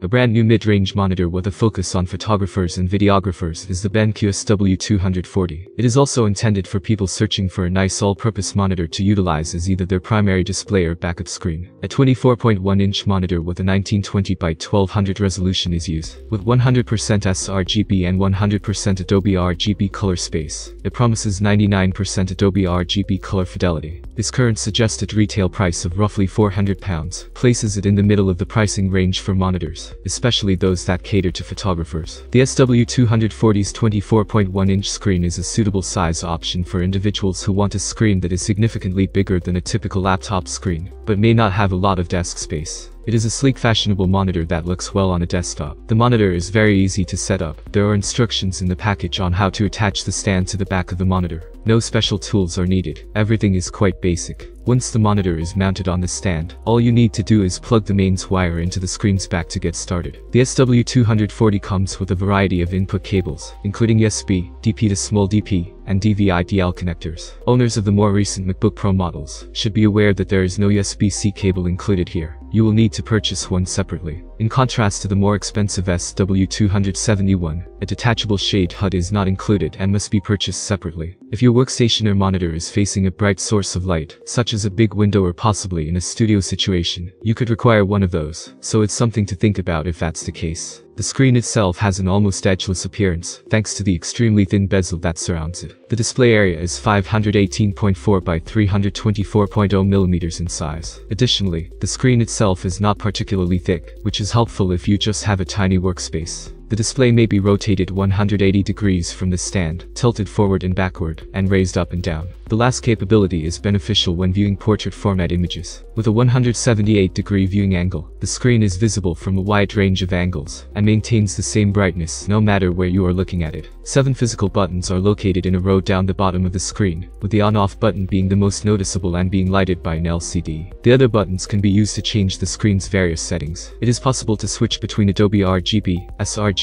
A brand new mid-range monitor with a focus on photographers and videographers is the BenQ SW240. It is also intended for people searching for a nice all-purpose monitor to utilize as either their primary display or backup screen. A 24.1-inch monitor with a 1920 by 1200 resolution is used, with 100% sRGB and 100% Adobe RGB color space. It promises 99% Adobe RGB color fidelity. This current suggested retail price of roughly £400 places it in the middle of the pricing range for monitors, especially those that cater to photographers. The SW240's 24.1-inch screen is a suitable size option for individuals who want a screen that is significantly bigger than a typical laptop screen, but may not have a lot of desk space. It is a sleek, fashionable monitor that looks well on a desktop. The monitor is very easy to set up. There are instructions in the package on how to attach the stand to the back of the monitor. No special tools are needed. Everything is quite basic. Once the monitor is mounted on the stand, all you need to do is plug the mains wire into the screen's back to get started. The SW240 comes with a variety of input cables, including USB, DP to small DP, and DVI-DL connectors. Owners of the more recent MacBook Pro models should be aware that there is no USB-C cable included here. You will need to purchase one separately. In contrast to the more expensive SW271, a detachable shade HUD is not included and must be purchased separately. If your workstation or monitor is facing a bright source of light, such as a big window or possibly in a studio situation, you could require one of those, so it's something to think about if that's the case. The screen itself has an almost edgeless appearance, thanks to the extremely thin bezel that surrounds it. The display area is 518.4 by 324.0 millimeters in size. Additionally, the screen itself is not particularly thick, which is helpful if you just have a tiny workspace. The display may be rotated 180 degrees from the stand, tilted forward and backward, and raised up and down. The last capability is beneficial when viewing portrait format images. With a 178-degree viewing angle, the screen is visible from a wide range of angles, and maintains the same brightness no matter where you are looking at it. 7 physical buttons are located in a row down the bottom of the screen, with the on-off button being the most noticeable and being lighted by an LCD. The other buttons can be used to change the screen's various settings. It is possible to switch between Adobe RGB, sRGB,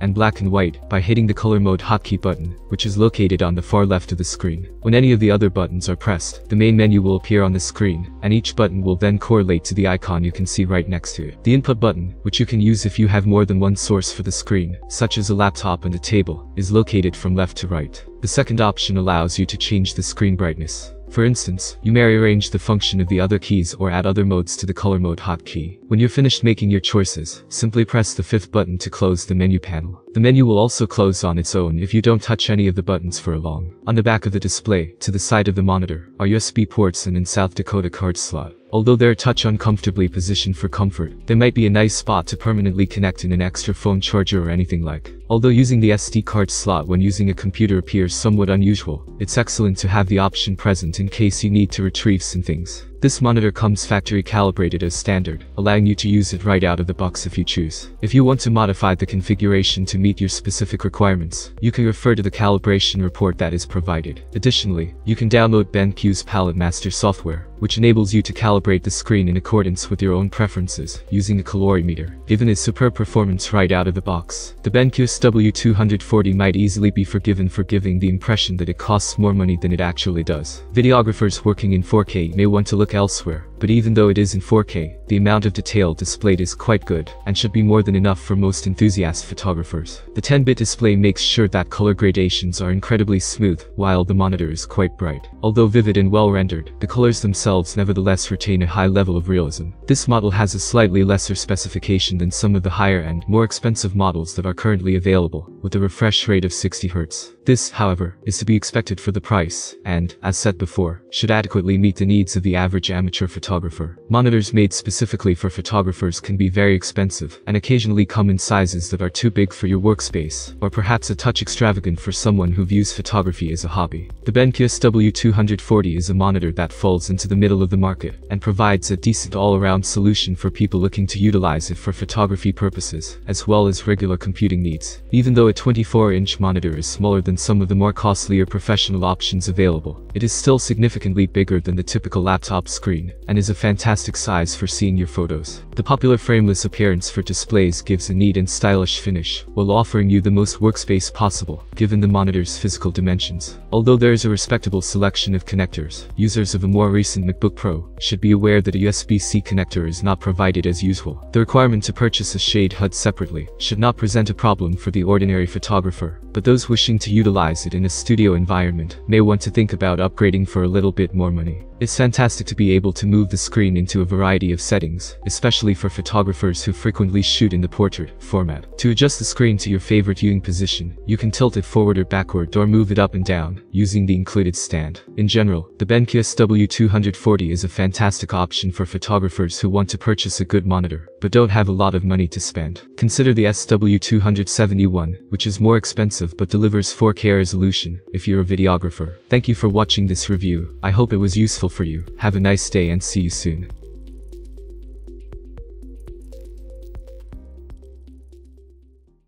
and black and white by hitting the color mode hotkey button, which is located on the far left of the screen. When any of the other buttons are pressed, the main menu will appear on the screen, and each button will then correlate to the icon you can see right next to it. The input button, which you can use if you have more than one source for the screen, such as a laptop and a table, is located from left to right. The second option allows you to change the screen brightness. For instance, you may rearrange the function of the other keys or add other modes to the color mode hotkey. When you're finished making your choices, simply press the 5th button to close the menu panel. The menu will also close on its own if you don't touch any of the buttons for long. On the back of the display, to the side of the monitor, are USB ports and in South Dakota card slot. Although they're a touch uncomfortably positioned for comfort, they might be a nice spot to permanently connect in an extra phone charger or anything like. Although using the SD card slot when using a computer appears somewhat unusual, it's excellent to have the option present in case you need to retrieve some things. This monitor comes factory calibrated as standard, allowing you to use it right out of the box if you choose. If you want to modify the configuration to meet your specific requirements, you can refer to the calibration report that is provided. Additionally, you can download BenQ's Palette Master software, which enables you to calibrate the screen in accordance with your own preferences, using a calorimeter. Given its superb performance right out of the box, the BenQ SW240 might easily be forgiven for giving the impression that it costs more money than it actually does. Videographers working in 4K may want to look elsewhere, but even though it is in 4K, the amount of detail displayed is quite good, and should be more than enough for most enthusiast photographers. The 10-bit display makes sure that color gradations are incredibly smooth, while the monitor is quite bright. Although vivid and well-rendered, the colors themselves nevertheless retain a high level of realism. This model has a slightly lesser specification than some of the higher-end, more expensive models that are currently available, with a refresh rate of 60 Hz. This, however, is to be expected for the price, and, as said before, should adequately meet the needs of the average amateur photographer. Monitors made specifically for photographers can be very expensive, and occasionally come in sizes that are too big for your workspace, or perhaps a touch extravagant for someone who views photography as a hobby. The BenQ SW240 is a monitor that falls into the middle of the market, and provides a decent all-around solution for people looking to utilize it for photography purposes, as well as regular computing needs. Even though a 24-inch monitor is smaller than some of the more costlier professional options available, it is still significantly bigger than the typical laptop screen, and and is a fantastic size for seeing your photos. The popular frameless appearance for displays gives a neat and stylish finish, while offering you the most workspace possible, given the monitor's physical dimensions. Although there is a respectable selection of connectors, users of a more recent MacBook Pro should be aware that a USB-C connector is not provided as usual. The requirement to purchase a shade HUD separately should not present a problem for the ordinary photographer, but those wishing to utilize it in a studio environment may want to think about upgrading for a little bit more money. It's fantastic to be able to move the screen into a variety of settings, especially for photographers who frequently shoot in the portrait format. To adjust the screen to your favorite viewing position, you can tilt it forward or backward or move it up and down using the included stand. In general, the BenQ SW240 is a fantastic option for photographers who want to purchase a good monitor, but don't have a lot of money to spend. Consider the SW271, which is more expensive but delivers 4K resolution if you're a videographer. Thank you for watching this review. I hope it was useful for you. Have a nice day and see you soon.